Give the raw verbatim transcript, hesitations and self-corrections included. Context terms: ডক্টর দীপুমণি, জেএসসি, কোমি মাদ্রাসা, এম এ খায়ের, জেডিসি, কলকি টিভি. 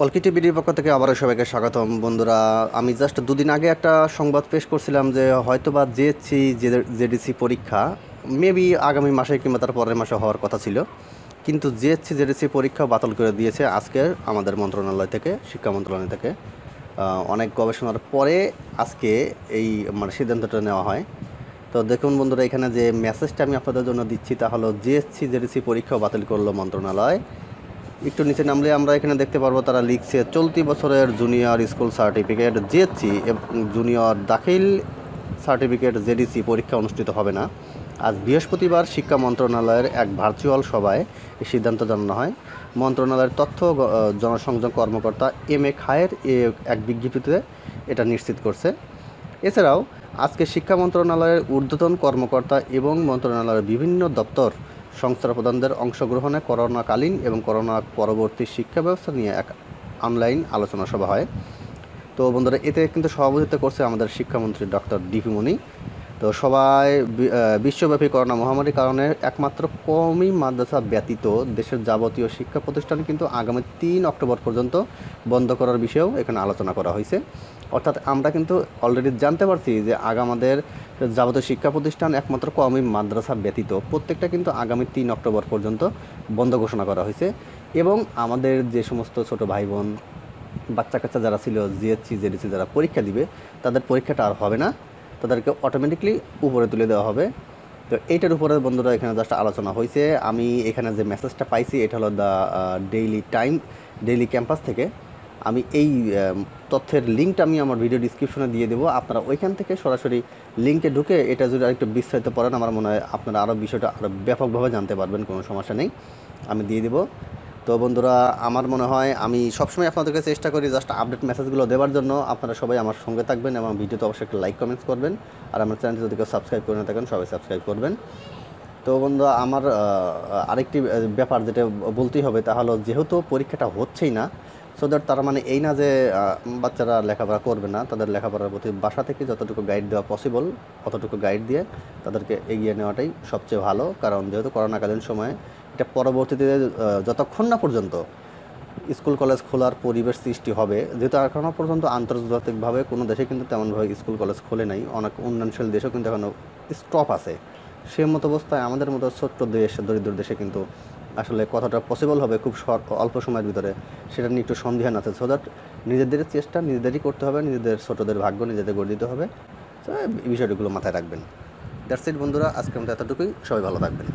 কলকি টিভির পক্ষ থেকে আবারও সবাইকে স্বাগতম। বন্ধুরা, আমি জাস্ট দুদিন আগে একটা সংবাদ পেশ করছিলাম যে হয়তোবা জেএসসি জেডিসি পরীক্ষা মেবি আগামী মাসে কিংবা তার পরের মাসে হওয়ার কথা ছিল, কিন্তু জেএসসি জেডিসি পরীক্ষা বাতিল করে দিয়েছে আজকে আমাদের মন্ত্রণালয় থেকে, শিক্ষা মন্ত্রণালয় থেকে। অনেক গবেষণার পরে আজকে এই মানে সিদ্ধান্তটা নেওয়া হয়। তো দেখুন বন্ধুরা, এখানে যে মেসেজটা আমি আপনাদের জন্য দিচ্ছি তা হলো জেএসসি জেডিসি পরীক্ষা বাতিল করলো মন্ত্রণালয়। একটু নিচে নামলে আমরা এখানে দেখতে পারবো তারা লিখছে চলতি বছরের জুনিয়র স্কুল সার্টিফিকেট জেএসসি এবং জুনিয়র দাখিল সার্টিফিকেট জেডিসি পরীক্ষা অনুষ্ঠিত হবে না। আজ বৃহস্পতিবার শিক্ষা মন্ত্রণালয়ের এক ভার্চুয়াল সভায় এই সিদ্ধান্ত জানানো হয়। মন্ত্রণালয়ের তথ্য জনসংযোগ কর্মকর্তা এম এ খায়ের এক বিজ্ঞপ্তিতে এটা নিশ্চিত করছে। এছাড়াও আজকে শিক্ষা মন্ত্রণালয়ের ঊর্ধ্বতন কর্মকর্তা এবং মন্ত্রণালয়ের বিভিন্ন দপ্তর সংস্থার প্রধানদের অংশগ্রহণে করোনাকালীন এবং করোনা পরবর্তী শিক্ষা ব্যবস্থা নিয়ে এক অনলাইন আলোচনা সভা হয়। তো বন্ধুরা, এতে কিন্তু সভাপতিত্ব করছে আমাদের শিক্ষামন্ত্রী ডক্টর দীপুমণি। তো সবাই বিশ্বব্যাপী করোনা মহামারীর কারণে একমাত্র কোমি মাদ্রাসা ব্যতীত দেশের যাবতীয় শিক্ষা প্রতিষ্ঠান কিন্তু আগামী তিন অক্টোবর পর্যন্ত বন্ধ করার বিষয়েও এখানে আলোচনা করা হয়েছে। অর্থাৎ আমরা কিন্তু অলরেডি জানতে পারছি যে আগামাদের যাবতীয় শিক্ষা প্রতিষ্ঠান একমাত্র কোমি মাদ্রাসা ব্যতীত প্রত্যেকটা কিন্তু আগামী তিন অক্টোবর পর্যন্ত বন্ধ ঘোষণা করা হয়েছে। এবং আমাদের যে সমস্ত ছোট ভাই বোন বাচ্চা কাচ্চা যারা ছিল জিএসসি জেডিসি যারা পরীক্ষা দিবে তাদের পরীক্ষাটা আর হবে না, তাদেরকে অটোমেটিকলি উপরে তুলে দেওয়া হবে। তো এইটার উপরে বন্ধুরা এখানে জাস্ট আলোচনা হয়েছে। আমি এখানে যে মেসেজটা পাইছি এটা হলো the daily time daily campus থেকে। আমি এই তথ্যের লিঙ্কটা আমি আমার ভিডিও ডিসক্রিপশনে দিয়ে দেবো, আপনারা ওইখান থেকে সরাসরি লিঙ্কে ঢুকে এটা যদি আরেকটু বিস্তারিত পড়েন আমার মনে হয় আপনারা আরও বিষয়টা আরও ব্যাপকভাবে জানতে পারবেন, কোনো সমস্যা নেই, আমি দিয়ে দেবো। তো বন্ধুরা, আমার মনে হয় আমি সবসময় আপনাদেরকে চেষ্টা করি জাস্ট আপডেট মেসেজগুলো দেওয়ার জন্য। আপনারা সবাই আমার সঙ্গে থাকবেন এবং ভিডিওতে অবশ্যই একটা লাইক কমেন্টস করবেন, আর আমার চ্যানেলটি যদি কেউ সাবস্ক্রাইব করে না থাকেন সবাই সাবস্ক্রাইব করবেন। তো বন্ধুরা, আমার আরেকটি ব্যাপার যেটা বলতেই হবে তা হলো যেহেতু পরীক্ষাটা হচ্ছেই না, সো দ্যাট তার মানে এই না যে বাচ্চারা লেখাপড়া করবে না, তাদের লেখাপড়ার প্রতি বাসা থেকে যতটুকু গাইড দেওয়া পসিবল অতটুকু গাইড দিয়ে তাদেরকে এগিয়ে নেওয়াটাই সবচেয়ে ভালো। কারণ যেহেতু করোনাকালীন সময়ে এটা পরবর্তীতে যতক্ষণ না পর্যন্ত স্কুল কলেজ খোলার পরিবেশ সৃষ্টি হবে, যেহেতু এখনও পর্যন্ত আন্তর্জাতিকভাবে কোনো দেশে কিন্তু তেমনভাবে স্কুল কলেজ খোলে নাই, অনেক উন্নয়নশীল দেশেও কিন্তু এখনও স্টপ আছে। সেই মতো অবস্থায় আমাদের মতো ছোট্ট দেশ দরিদ্র দেশে কিন্তু আসলে কতটা পসিবল হবে খুব অল্প সময়ের ভিতরে সেটা নিয়ে একটু সন্দেহান আছে। সো দ্যাট নিজেদের চেষ্টা নিজেদেরই করতে হবে, নিজেদের ছোটোদের ভাগ্য নিজেদের গড়ে দিতে হবে। তো এই বিষয়গুলো মাথায় রাখবেন। দ্যাটস ইট বন্ধুরা, আজকে আমরা এতটুকুই, সবাই ভালো থাকবেন।